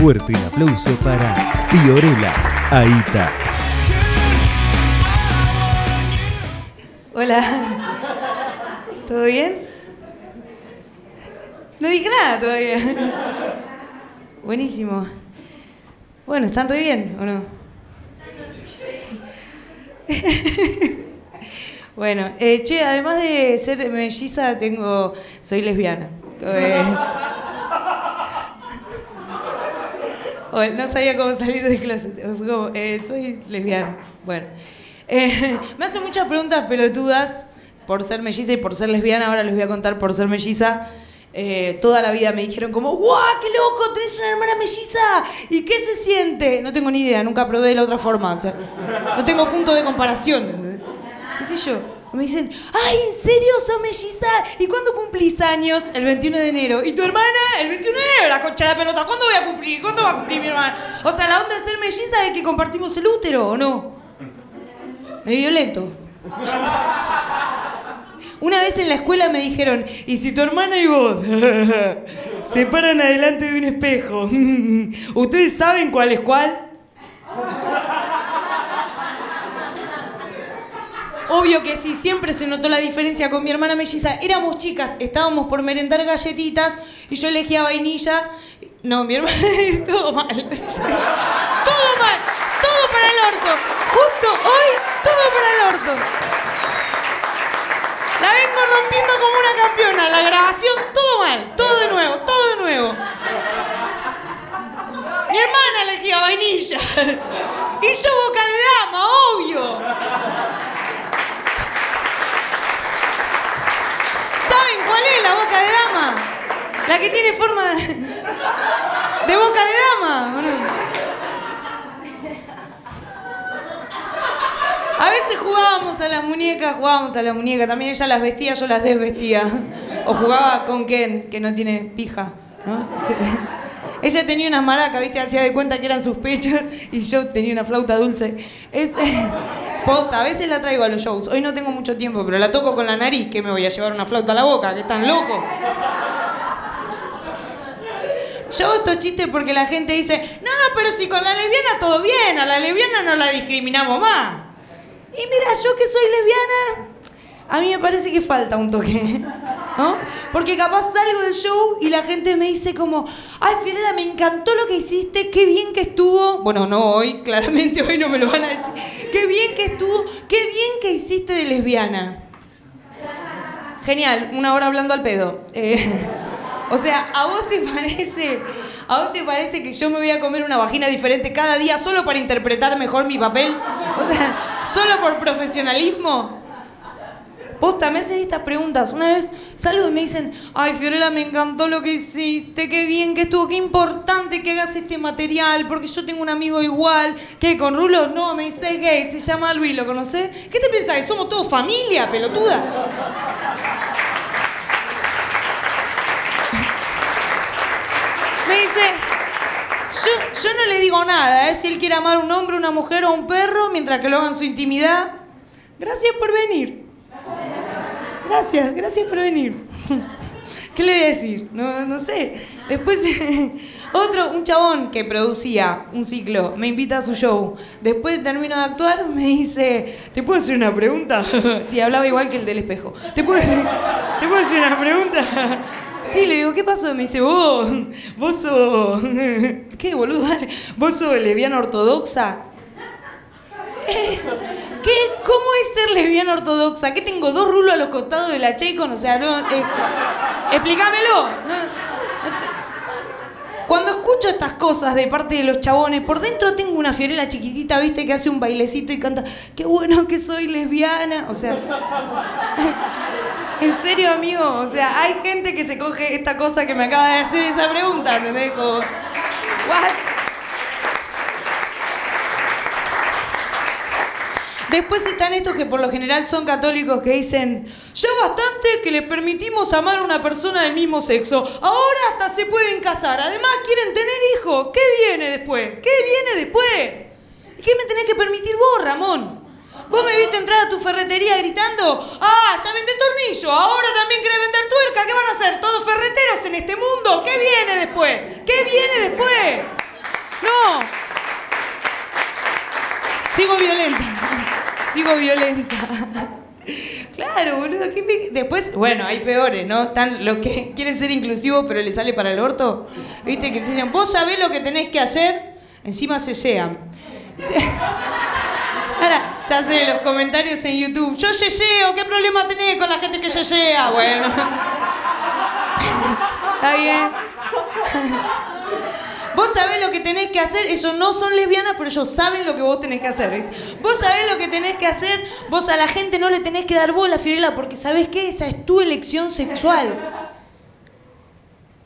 fuerte el aplauso para Fiorella Aita. Hola, ¿todo bien? No dije nada todavía. Buenísimo. Bueno, ¿están re bien o no? Bueno, che, además de ser melliza, soy lesbiana. No sabía cómo salir del closet. Soy lesbiana. Bueno. Me hacen muchas preguntas pelotudas por ser melliza y por ser lesbiana. Ahora les voy a contar por ser melliza. Toda la vida me dijeron como, ¡guau, qué loco! ¡Tenés una hermana melliza! ¿Y qué se siente? No tengo ni idea, nunca probé de la otra forma. O sea, no tengo punto de comparación. ¿Qué sé yo? Me dicen, ¡ay, en serio sos melliza! ¿Y cuándo cumplís años? El 21 de enero. ¿Y tu hermana? El 21 de enero, la concha de la pelota. ¿Cuándo voy a cumplir? ¿Cuándo va a cumplir mi hermana? O sea, la onda de ser melliza es que compartimos el útero, ¿o no? Me violento. Una vez en la escuela me dijeron, ¿y si tu hermana y vos se paran adelante de un espejo? ¿Ustedes saben cuál es cuál? Obvio que sí, siempre se notó la diferencia con mi hermana melliza. Éramos chicas, estábamos por merendar galletitas y yo elegía vainilla. No, mi hermana, todo mal. Todo mal, todo para el orto. Justo hoy, todo para el orto. La vengo rompiendo como una campeona. La grabación, todo mal. Todo de nuevo, todo de nuevo. Mi hermana elegía vainilla. Y yo boca de dama, obvio. ¿Saben cuál es la boca de dama? La que tiene forma de boca de dama. A veces jugábamos a las muñecas, también ella las vestía, yo las desvestía. O jugaba con Ken, que no tiene pija, ¿no? Ella tenía unas maracas, ¿viste? Hacía de cuenta que eran sus pechos y yo tenía una flauta dulce. Posta, a veces la traigo a los shows. Hoy no tengo mucho tiempo, pero la toco con la nariz. ¿Qué me voy a llevar una flauta a la boca? ¿Qué tan loco? Yo hago estos chistes porque la gente dice, no, pero si con la lesbiana todo bien, a la lesbiana no la discriminamos más. Y mira, yo que soy lesbiana, a mí me parece que falta un toque, ¿no? Porque capaz salgo del show y la gente me dice como, ay, Fiorella, me encantó lo que hiciste, qué bien que estuvo. Bueno, no hoy, claramente hoy no me lo van a decir. Qué bien que estuvo, qué bien que hiciste de lesbiana. Genial, una hora hablando al pedo. O sea, ¿a vos te parece que yo me voy a comer una vagina diferente cada día solo para interpretar mejor mi papel? O sea, ¿solo por profesionalismo? Posta, me hacen estas preguntas. Una vez salgo y me dicen, ay, Fiorella, me encantó lo que hiciste, qué bien que estuvo, qué importante que hagas este material, porque yo tengo un amigo igual. ¿Qué, con rulos? No, me dice es gay, se llama Luis, ¿lo conocés? ¿Qué te pensás, que somos todos familia, pelotuda? Me dice, yo no le digo nada, ¿eh? Si él quiere amar a un hombre, una mujer o un perro, mientras que lo hagan su intimidad. Gracias por venir. Gracias por venir. ¿Qué le voy a decir? No sé. Después, un chabón que producía un ciclo, me invita a su show. Después termino de actuar, me dice, ¿te puedo hacer una pregunta? Sí, hablaba igual que el del espejo. ¿Te puedo hacer una pregunta? Sí, le digo, ¿qué pasó? Me dice, vos sos... ¿Qué, boludo? Dale. ¿Vos sos lesbiana ortodoxa? ¿Qué? ¿Cómo es ser lesbiana ortodoxa? ¿Qué tengo dos rulos a los costados de la Chaycon? O sea, no... explícamelo. Cuando escucho estas cosas de parte de los chabones, por dentro tengo una Fiorella chiquitita, ¿viste? Que hace un bailecito y canta, qué bueno que soy lesbiana. O sea... En serio, amigo, o sea, hay gente que se coge esta cosa que me acaba de hacer esa pregunta, ¿entendés? Como, ¿what? Después están estos que por lo general son católicos que dicen, ya bastante que les permitimos amar a una persona del mismo sexo, ahora hasta se pueden casar, además quieren tener hijos, ¿qué viene después? ¿Y qué me tenés que permitir vos, Ramón? ¿Vos me viste entrar a tu ferretería gritando? ¡Ah, ya vendé tornillo! ¡Ahora también querés vender tuerca! ¿Qué van a hacer? ¿Todos ferreteros en este mundo? ¿Qué viene después? no. Sigo violenta. Sigo violenta. Claro, boludo. Después, bueno, hay peores, ¿no? Están los que quieren ser inclusivos pero les sale para el orto. ¿Viste? Que te dicen, vos sabés lo que tenés que hacer. Encima se sean. Ahora, se hacen los comentarios en YouTube. Yo yeyeo, ¿qué problema tenés con la gente que yeyea? Bueno. Está bien. Vos sabés lo que tenés que hacer. Ellos no son lesbianas, pero ellos saben lo que vos tenés que hacer, ¿viste? Vos sabés lo que tenés que hacer. Vos a la gente no le tenés que dar bola, Fiorella, porque ¿sabés qué? Esa es tu elección sexual.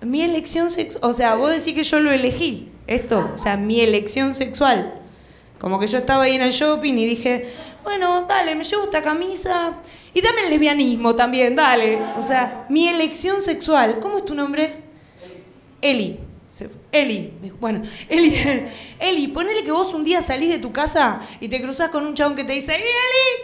Mi elección sexual. O sea, vos decís que yo lo elegí. Esto, o sea, mi elección sexual. Como que yo estaba ahí en el shopping y dije, bueno, dale, me llevo esta camisa. Y dame el lesbianismo también, dale. O sea, mi elección sexual. ¿Cómo es tu nombre? Eli. Eli, bueno, Eli, ponele que vos un día salís de tu casa y te cruzás con un chabón que te dice, Eli,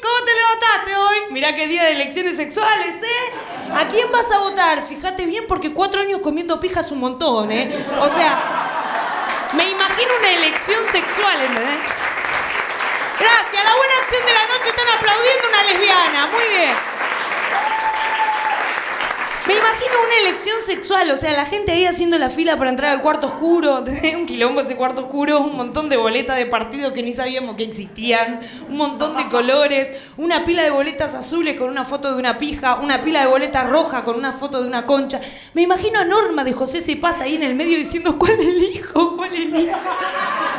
¿cómo te levantaste hoy? Mirá qué día de elecciones sexuales, ¿eh? ¿A quién vas a votar? Fíjate bien porque 4 años comiendo pija es un montón, ¿eh? O sea, me imagino una elección sexual, ¿entendés? Gracias, la buena acción de la noche, están aplaudiendo una lesbiana, muy bien. Me imagino una elección sexual, o sea, la gente ahí haciendo la fila para entrar al cuarto oscuro, un quilombo ese cuarto oscuro, un montón de boletas de partido que ni sabíamos que existían, un montón de colores, una pila de boletas azules con una foto de una pija, una pila de boletas roja con una foto de una concha. Me imagino a Norma de José se pasa ahí en el medio diciendo, ¿cuál elijo? ¿Cuál elijo?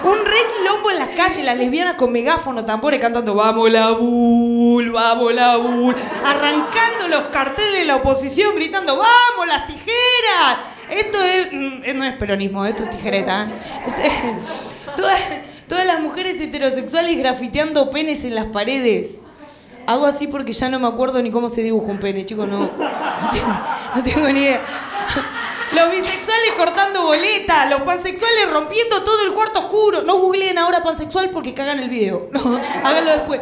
Un re quilombo en las calles, las lesbianas con megáfono, tambores cantando, vamos la bul, arrancando los carteles de la oposición, gritando, ¡vamos, las tijeras! Esto es, no es peronismo, esto es tijereta, ¿eh? Todas las mujeres heterosexuales grafiteando penes en las paredes. Hago así porque ya no me acuerdo ni cómo se dibuja un pene, chicos, no tengo ni idea. Los bisexuales cortando boletas, los pansexuales rompiendo todo el cuarto oscuro. No googleen ahora pansexual porque cagan el video. No, háganlo después.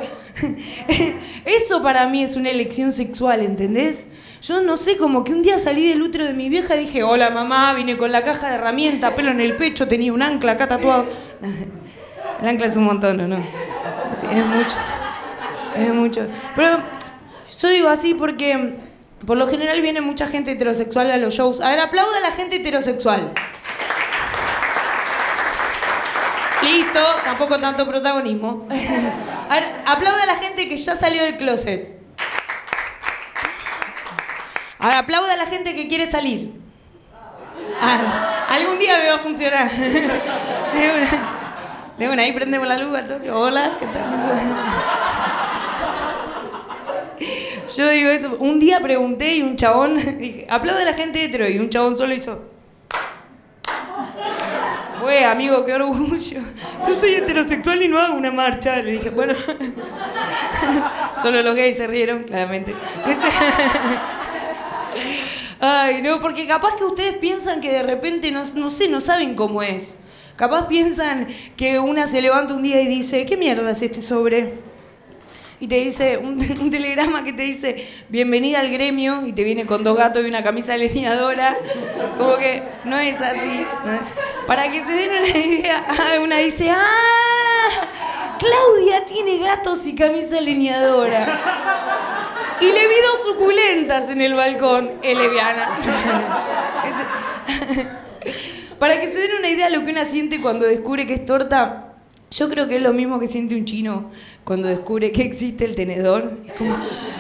Eso para mí es una elección sexual, ¿entendés? Yo no sé, como que un día salí del útero de mi vieja y dije, hola mamá, vine con la caja de herramientas, pelo en el pecho, tenía un ancla acá tatuado. El ancla es un montón, ¿no? Sí, es mucho. Es mucho. Pero yo digo así porque por lo general viene mucha gente heterosexual a los shows. A ver, aplauda a la gente heterosexual. Listo, tampoco tanto protagonismo. A ver, aplauda a la gente que ya salió del closet. Ahora aplauda a la gente que quiere salir. Ah, algún día me va a funcionar. De una, ahí prendemos la luz al toque. Hola, ¿qué tal? Yo digo esto. Un día pregunté y un chabón, dije, aplauda a la gente hetero. Y un chabón solo hizo. Güey, amigo, qué orgullo. Yo soy heterosexual y no hago una marcha. Le dije, bueno. Solo los gays se rieron, claramente. Ay, no, porque capaz que ustedes piensan que de repente, no sé, no saben cómo es. Capaz piensan que una se levanta un día y dice, ¿qué mierda es este sobre? Y te dice, un telegrama que te dice, bienvenida al gremio, y te viene con 2 gatos y una camisa leñadora. Como que no es así. Para que se den una idea, una dice, ¡ah! Claudia tiene gatos y camisa leñadora. Y le vi 2 suculentas en el balcón, eleviana. Para que se den una idea de lo que una siente cuando descubre que es torta, yo creo que es lo mismo que siente un chino cuando descubre que existe el tenedor. Es como,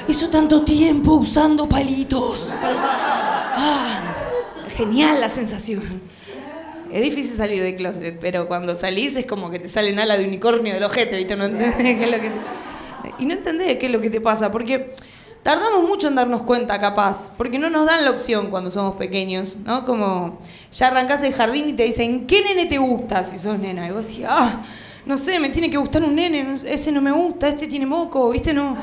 hizo tanto tiempo usando palitos. Ah, genial la sensación. Es difícil salir del closet, pero cuando salís es como que te salen alas de unicornio del ojete, ¿viste? No entendés qué es lo que te... Y no entendés qué es lo que te pasa, porque... Tardamos mucho en darnos cuenta, capaz, porque no nos dan la opción cuando somos pequeños, ¿no? Como ya arrancás el jardín y te dicen, ¿qué nene te gusta si sos nena? Y vos decís, ah, no sé, me tiene que gustar un nene, ese no me gusta, este tiene moco, ¿viste? No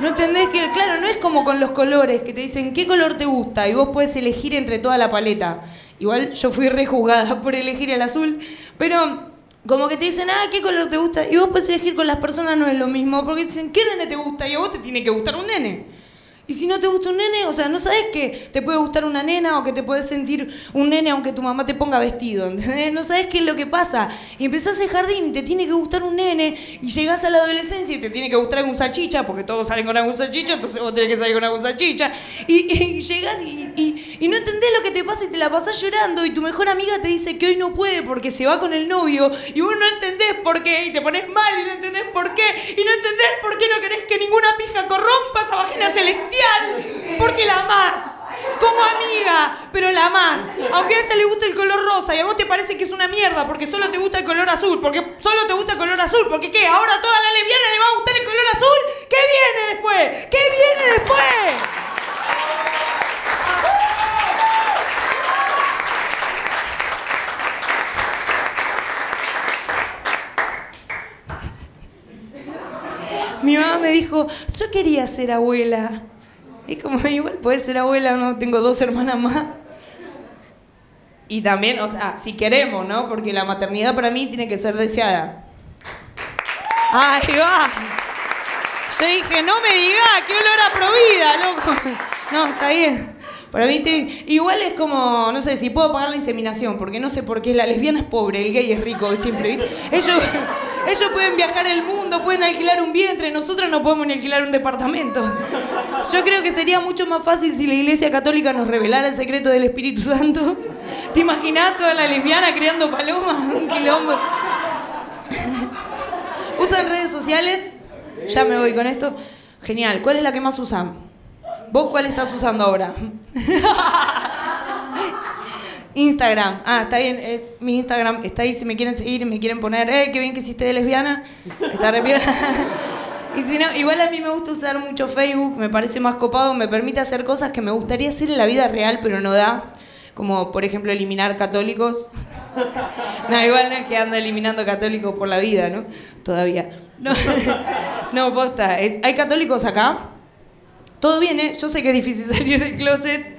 entendés que, claro, no es como con los colores, que te dicen, ¿qué color te gusta? Y vos podés elegir entre toda la paleta. Igual yo fui rejuzgada por elegir el azul, pero... Como que te dicen, ah, ¿qué color te gusta? Y vos podés elegir con las personas, no es lo mismo. Porque dicen, ¿qué nene te gusta? Y a vos te tiene que gustar un nene. Y si no te gusta un nene, o sea, no sabes que te puede gustar una nena o que te puedes sentir un nene aunque tu mamá te ponga vestido, ¿entendés? No sabes qué es lo que pasa. Y empezás el jardín y te tiene que gustar un nene y llegás a la adolescencia y te tiene que gustar algún salchicha, porque todos salen con algún salchicha, entonces vos tenés que salir con algún salchicha. Y llegás y no entendés lo que te pasa y te la pasás llorando y tu mejor amiga te dice que hoy no puede porque se va con el novio y vos no entendés por qué y te pones mal y no entendés por qué y no entendés por qué no querés que ninguna pija corrompa esa vagina celestial. Porque la amás, como amiga, pero la amás. Aunque a ella le gusta el color rosa y a vos te parece que es una mierda porque solo te gusta el color azul. Porque solo te gusta el color azul. Porque ¿qué? ¿Ahora toda la lesbiana le va a gustar el color azul? ¿Qué viene después? ¿Qué viene después? Mi mamá me dijo, yo quería ser abuela. Y como, igual podés ser abuela, no, tengo dos hermanas más. Y también, o sea, si queremos, ¿no? Porque la maternidad para mí tiene que ser deseada. ¡Ahí va! Yo dije, no me digas, qué olor a provida, loco. No, está bien. Para mí, igual es como, no sé, si puedo pagar la inseminación, porque no sé por qué, la lesbiana es pobre, el gay es rico, siempre, ¿viste? Ellos pueden viajar el mundo, pueden alquilar un vientre, nosotros no podemos ni alquilar un departamento. Yo creo que sería mucho más fácil si la Iglesia Católica nos revelara el secreto del Espíritu Santo. ¿Te imaginás toda la lesbiana criando palomas? Un quilombo. ¿Usan redes sociales? Ya me voy con esto. Genial. ¿Cuál es la que más usan? ¿Vos cuál estás usando ahora? Instagram. Ah, está bien. Mi Instagram está ahí. Si me quieren seguir, me quieren poner, qué bien que hiciste de lesbiana. Está re bien. Y si no, igual a mí me gusta usar mucho Facebook. Me parece más copado. Me permite hacer cosas que me gustaría hacer en la vida real, pero no da. Como, por ejemplo, eliminar católicos. No, igual no es que ando eliminando católicos por la vida, ¿no? Todavía. No, no posta. ¿Hay católicos acá? Todo bien, ¿eh? Yo sé que es difícil salir del closet,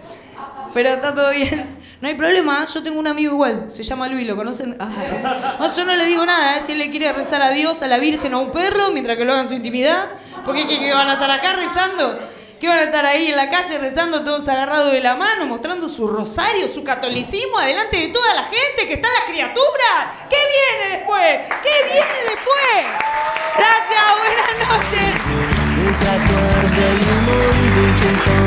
pero está todo bien. No hay problema, yo tengo un amigo igual, se llama Luis, ¿lo conocen? Ah, no, yo no le digo nada, si él le quiere rezar a Dios, a la Virgen o a un perro, mientras que lo hagan en su intimidad, porque ¿qué van a estar acá rezando? ¿Qué van a estar ahí en la calle rezando todos agarrados de la mano, mostrando su rosario, su catolicismo, adelante de toda la gente que está en las criaturas? ¿Qué viene después? ¿Qué viene después? Gracias, buenas noches.